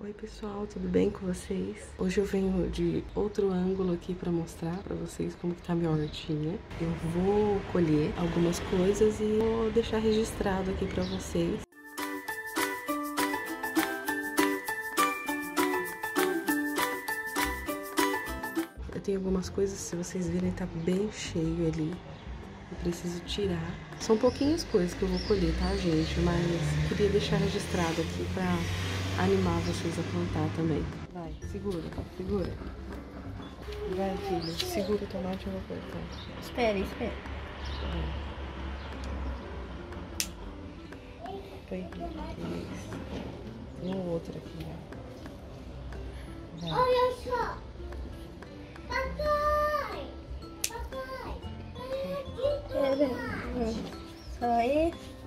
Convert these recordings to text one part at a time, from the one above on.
Oi pessoal, tudo bem com vocês? Hoje eu venho de outro ângulo aqui para mostrar para vocês como que tá minha hortinha. Eu vou colher algumas coisas e vou deixar registrado aqui para vocês. Eu tenho algumas coisas, se vocês virem, tá bem cheio ali. Eu preciso tirar. São pouquinhas coisas que eu vou colher, tá, gente? Mas queria deixar registrado aqui para animar vocês a plantar também. Vai, segura, segura. Vai, filho, segura o tomate e eu vou cortar. Espera, espera. Foi. Tem um outro aqui, ó. Vai. Olha só. Papai! Papai! Olha aqui. Só esse.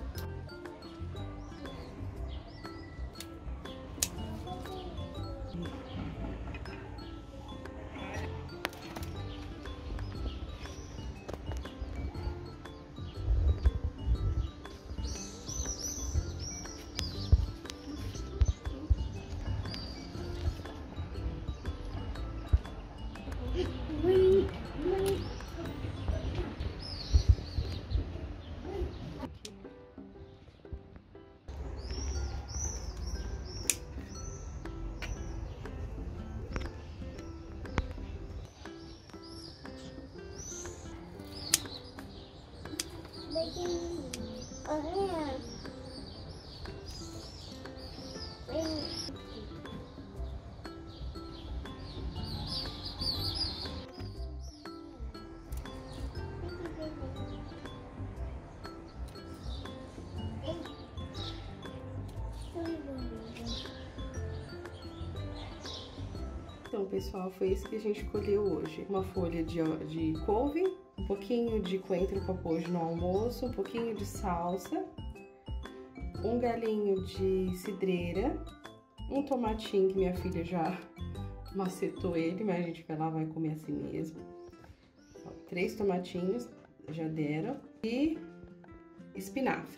Então, pessoal, foi isso que a gente colheu hoje. Uma folha de couve, um pouquinho de coentro com apoio no almoço, um pouquinho de salsa, um galinho de cidreira, um tomatinho que minha filha já macetou ele, mas a gente vai lá, vai comer assim mesmo. Ó, 3 tomatinhos, já deram, e espinafre.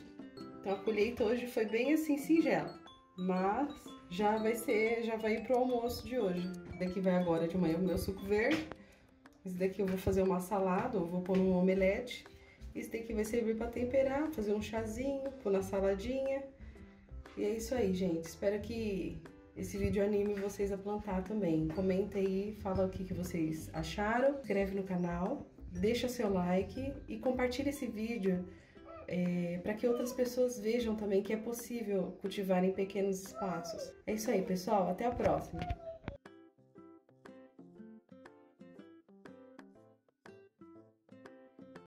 Então, a colheita hoje foi bem assim, singela, mas já vai ir pro almoço de hoje. Esse daqui vai agora de manhã o meu suco verde. Esse daqui eu vou fazer uma salada, ou vou pôr num omelete. Esse daqui vai servir para temperar, fazer um chazinho, pôr na saladinha. E é isso aí, gente. Espero que esse vídeo anime vocês a plantar também. Comenta aí, fala o que que vocês acharam. Inscreve no canal, deixa seu like e compartilha esse vídeo. Para que outras pessoas vejam também que é possível cultivar em pequenos espaços. É isso aí, pessoal. Até a próxima!